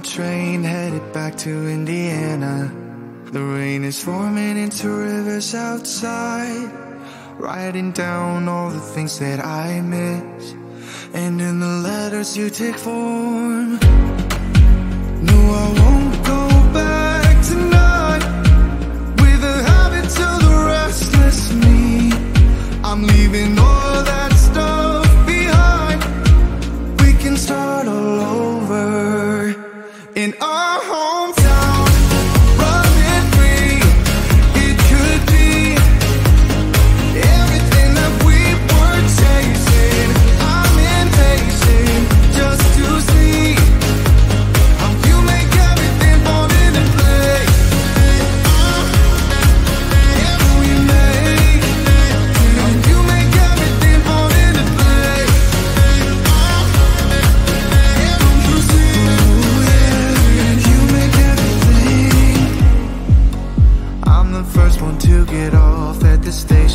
a train headed back to Indiana. The rain is forming into rivers outside, writing down all the things that I miss. And in the letters you take form. No, I won't go back tonight with a habit to the restless me. I'm leaving all that stuff behind. We can start all over in our hometown, running free. It could be everything that we were chasing. I'm impatient just to see how you make everything fall into place. And we make, and you make everything fall into place. And you see, and you make everything. I'm the first one to get off at the station.